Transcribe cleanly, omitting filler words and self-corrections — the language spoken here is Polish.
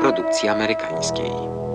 produkcji amerykańskiej.